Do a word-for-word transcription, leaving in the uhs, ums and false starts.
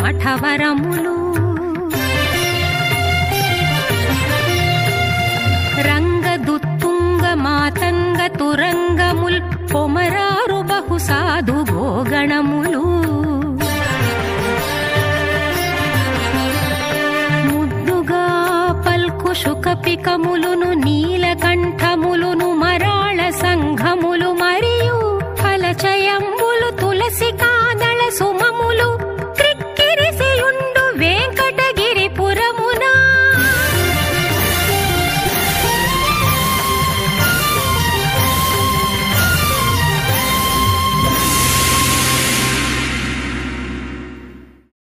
మఠవరములు రంగదుత్తుంగ మాతంగ తురంగముల్ పొమరారు బహు సాధు గోగణములు ముద్దుగా పల్కు శుకపికములును నీలకంఠములును మరాళ సంఘములు మరియు ఫలచయంబులు తులసి